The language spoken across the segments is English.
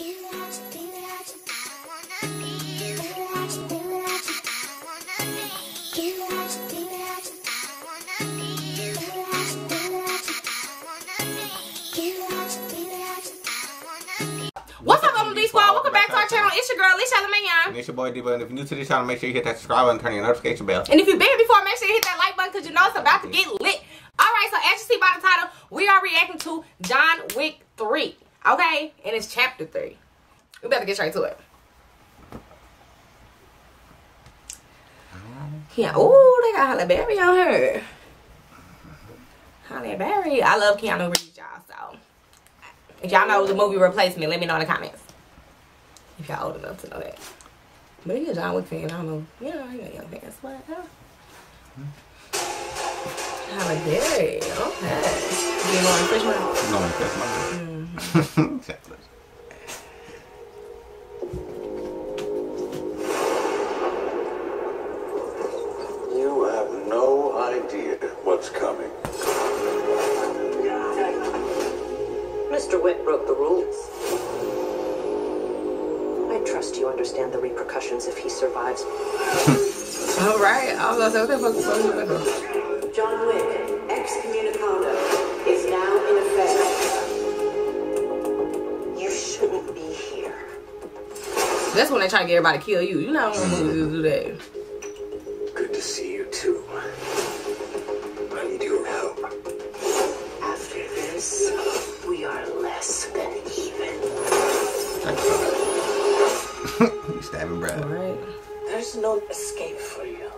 What's up, D Squad? Welcome back to our channel. It's your girl, Leisha LaMeyon. And it's your boy, D Button. If you're new to this channel, make sure you hit that subscribe button and turn your notification bell. And if you've been here before, make sure you hit that like button because you know it's about to get lit. Alright, so as you see by the title, we are reacting to John Wick 3. Okay? And it's chapter 3. We better get straight to it. Yeah, ooh, they got Halle Berry on her. Halle Berry. I love Keanu Reeves, y'all, so. If y'all know the movie Replacement, let me know in the comments. If y'all old enough to know that. But if you're a John Wick fan, I don't know. You know, you're a young fan. What? Halle Berry. Okay. You know, Replacement? No, Replacement. Exactly. You have no idea what's coming. Mr. Wick broke the rules. I trust you understand the repercussions if he survives. All right, I was like, what the fuck? John Wick, excommunicado, is now in effect. You shouldn't be here. That's when they try to get everybody to kill you. You know when movies do that. Good to see you too. I need your help. After this. We are less than even. You stabbing Brad. Right. There's no escape for you.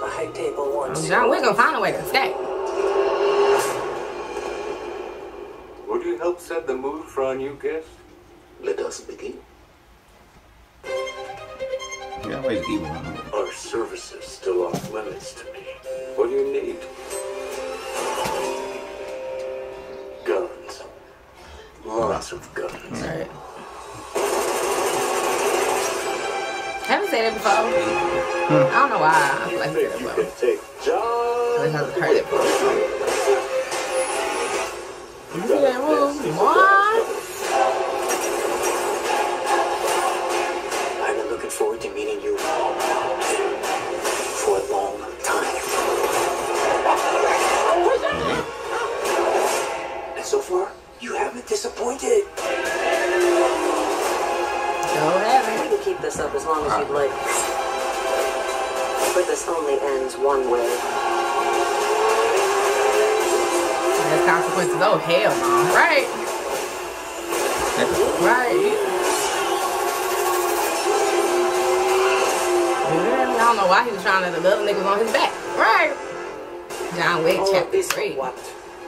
The high table wants. John, we're gonna find a way to escape. Would you help set the mood for our new guest? Let us begin. You always eat one. Our services still off limits to me. What do you need? Lots of guns. Right. I haven't said it before. I don't know why. I feel like I said it before. I haven't heard it before. You see that move? What? I've been looking forward to meeting you for a long time. And so far, you haven't disappointed. No, we can keep this up as long as you'd like. But this only ends one way. There's consequences. Oh, hell no. Right. Right. I don't know why he was trying to love niggas on his back. Right. John Wick, chapter 3. What?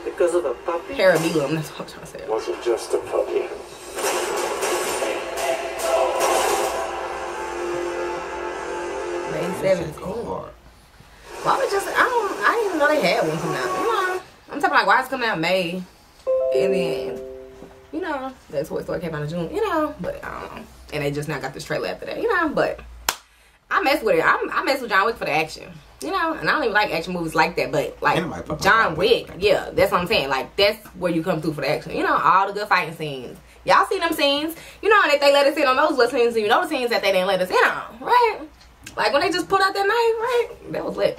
Because of a puppy? Parabellum, that's what I'm trying to say. Wasn't just a puppy. Why would just, I didn't even know they had one coming out. You know, I'm talking like, why it's coming out May? And then, you know, the Toy Story came out in June, you know, but I don't know. And they just now got this trailer after that, you know, but I mess with it. I mess with John Wick for the action. You know, and I don't even like action movies like that, but like John Wick, yeah, that's what I'm saying. Like, that's where you come through for the action. You know, all the good fighting scenes. Y'all see them scenes, you know, and if they let us in on those little scenes, you know the scenes that they didn't let us in on, right? Like when they just put out that name, right? That was lit.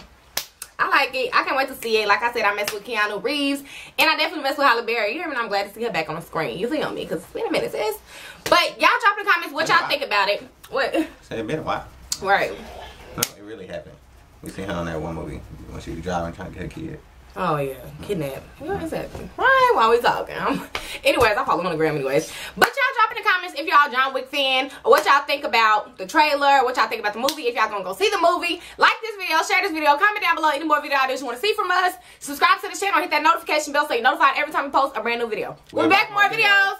I like it. I can't wait to see it. Like I said, I messed with Keanu Reeves, and I definitely messed with Halle Berry. You know, and I'm glad to see her back on the screen. You see on me, because it's been a minute, sis. But y'all drop in the comments what y'all think about it. What? It's been a while. Right. No, it really happened. We seen her on that one movie when she was driving trying to get her kid. Oh yeah, kidnapped. What is that? Right, while we talking. Anyways, I follow him on the gram anyways. But y'all drop in the comments if y'all John Wick fan, or what y'all think about the trailer, what y'all think about the movie, if y'all gonna go see the movie. Like this video, share this video, comment down below any more video ideas you want to see from us. Subscribe to the channel, hit that notification bell so you're notified every time we post a brand new video. We'll be back with more videos.